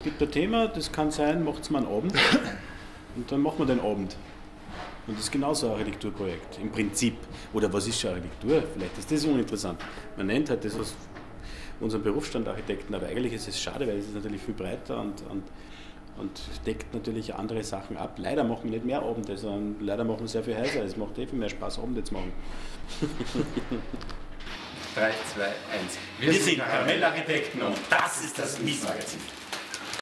Es gibt ein Thema, das kann sein, macht es mal einen Abend und dann machen wir den Abend. Und das ist genauso ein Architekturprojekt im Prinzip. Oder was ist schon Architektur? Vielleicht ist das uninteressant. Man nennt halt das aus unserem Berufsstand Architekten, aber eigentlich ist es schade, weil es ist natürlich viel breiter und deckt natürlich andere Sachen ab. Leider machen wir nicht mehr Abende, sondern leider machen wir sehr viel heißer. Es macht eh viel mehr Spaß, Abende zu machen. 3, 2, 1. Wir sind Caramel Architekten und das ist das Mies-Magazin.